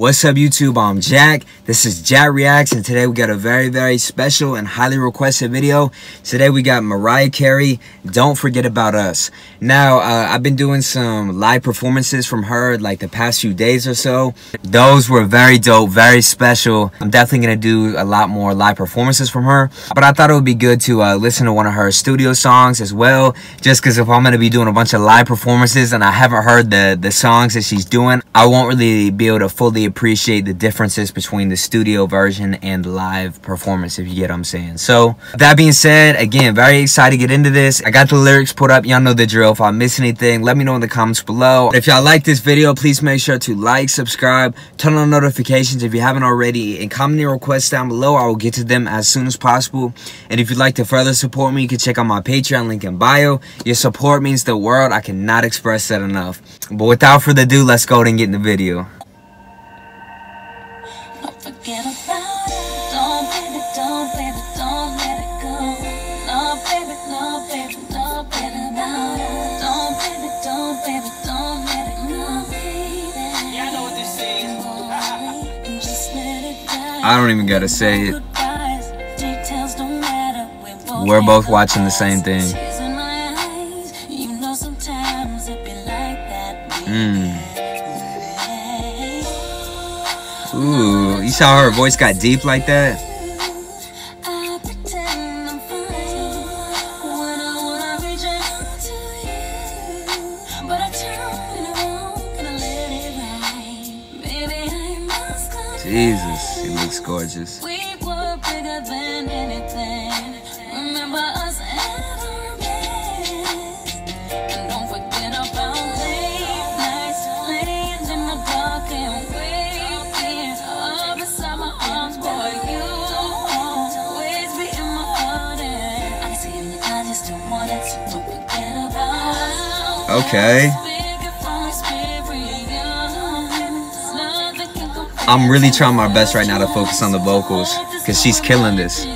What's up YouTube, I'm Jack. This is Jack Reacts, and today we got a very, very special and highly requested video. Today we got Mariah Carey, Don't Forget About Us. Now I've been doing some live performances from her like the past few days or so. Those were very dope, very special. I'm definitely gonna do a lot more live performances from her, but I thought it would be good to listen to one of her studio songs as well, just because if I'm gonna be doing a bunch of live performances and I haven't heard the songs that she's doing, I won't really be able to fully appreciate the differences between the studio version and the live performance, if you get what I'm saying. So that being said, again, very excited to get into this. I got the lyrics pulled up, y'all know the drill. If I miss anything, let me know in the comments below. If y'all like this video, please make sure to like, subscribe, turn on notifications if you haven't already, and comment your requests down below. I will get to them as soon as possible. And if you'd like to further support me, you can check out my Patreon link in bio. Your support means the world. I cannot express that enough. But without further ado, let's go ahead and get in the video. Forget about it. Don't, baby, don't let it go. No, baby, no, baby, no, baby, no. Don't, baby, don't, baby, don't let it go. Yeah, I know what this is. Just let it die. I don't even gotta say it. Details don't matter. We're both watching the same thing. You know sometimes it be like that. Ooh, you saw her voice got deep like that? Jesus, she looks gorgeous. We were bigger than anything. Remember us at our best. And don't forget about late nights, laying in the dark and waiting. Okay. I'm really trying my best right now to focus on the vocals, because she's killing this.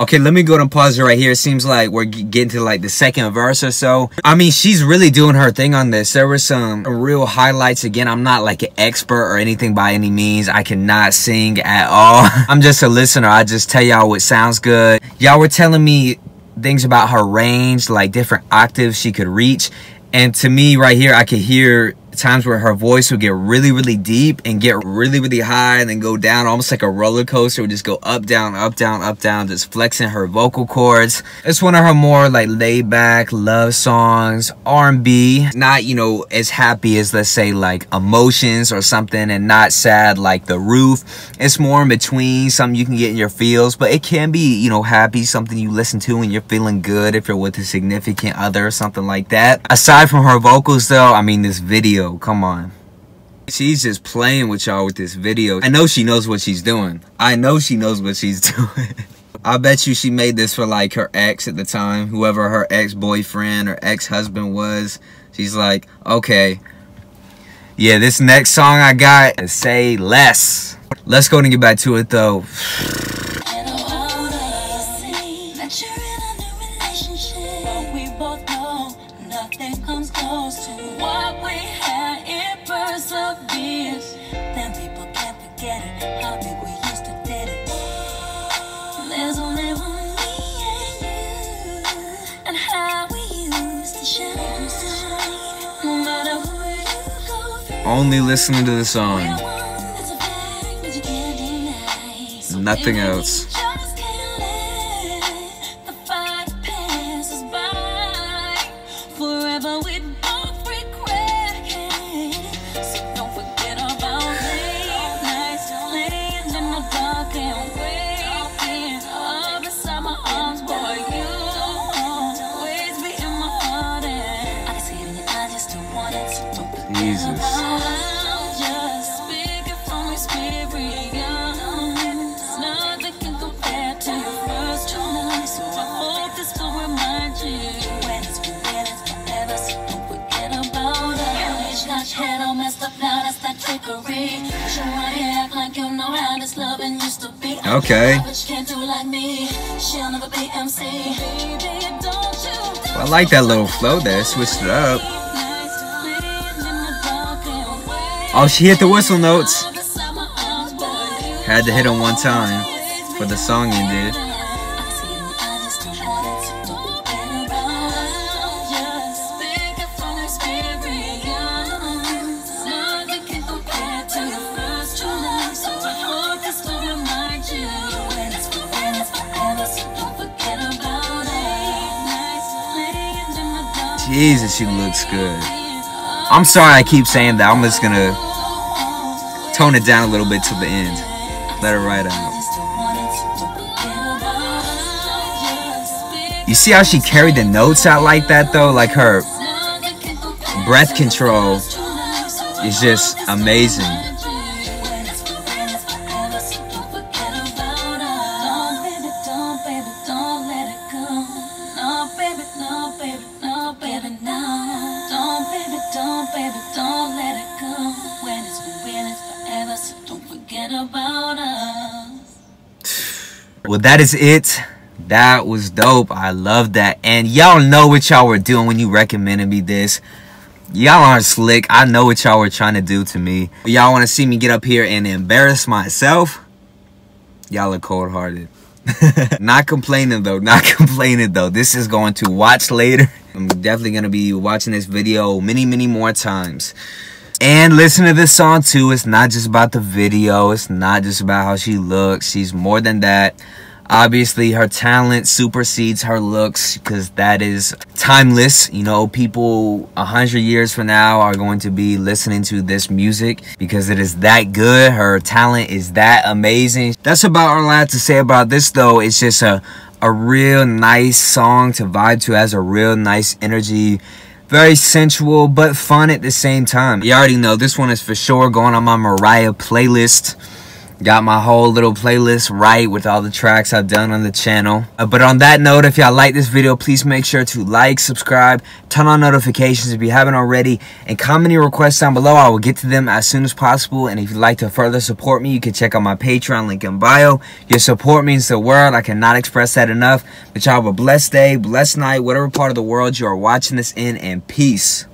Okay, let me go ahead and pause it right here. It seems like we're getting to like the second verse or so. I mean, she's really doing her thing on this. There were some real highlights. Again, I'm not like an expert or anything by any means. I cannot sing at all. I'm just a listener. I just tell y'all what sounds good. Y'all were telling me things about her range, like different octaves she could reach. And to me right here, I could hear times where her voice would get really, really deep and get really, really high and then go down, almost like a roller coaster. It would just go up, down, up, down, up, down, just flexing her vocal cords. It's one of her more like laid back love songs, R&B, not, you know, as happy as, let's say, like Emotions or something, and not sad like The Roof. It's more in between, something you can get in your feels, but it can be, you know, happy, something you listen to and you're feeling good if you're with a significant other or something like that. Aside from her vocals though, I mean, this video, come on. She's just playing with y'all with this video. I know she knows what she's doing. I know she knows what she's doing. I bet you she made this for like her ex at the time, whoever her ex-boyfriend or ex-husband was. She's like, okay, yeah, this next song I got is Say Less. Let's go ahead and get back to it though. Only listening to the song, nothing else. Jesus. Okay. Can't do like me. She'll never be MC. Baby, don't you Well, I like that little flow there. Switched it up. Oh, she hit the whistle notes. Had to hit them one time for the song ended. Jesus, she looks good. I'm sorry I keep saying that. I'm just gonna tone it down a little bit till the end. Let her ride out. You see how she carried the notes out like that though? Like her breath control is just amazing. Well, that is it. That was dope. I love that. And y'all know what y'all were doing when you recommended me this. Y'all aren't slick. I know what y'all were trying to do to me. Y'all want to see me get up here and embarrass myself? Y'all are cold-hearted. Not complaining though. Not complaining though. This is going to watch later. I'm definitely going to be watching this video many, many more times. And listen to this song too. It's not just about the video. It's not just about how she looks. She's more than that. Obviously, her talent supersedes her looks because that is timeless. You know, people 100 years from now are going to be listening to this music because it is that good. Her talent is that amazing. That's about all I have to say about this though. It's just a real nice song to vibe to. It has a real nice energy. Very sensual, but fun at the same time. You already know this one is for sure going on my Mariah playlist. Got my whole little playlist right with all the tracks I've done on the channel. But on that note, if y'all like this video, please make sure to like, subscribe, turn on notifications if you haven't already, and comment your requests down below. I will get to them as soon as possible. And if you'd like to further support me, you can check out my Patreon link in bio. Your support means the world. I cannot express that enough. But y'all have a blessed day, blessed night, whatever part of the world you are watching this in, and peace.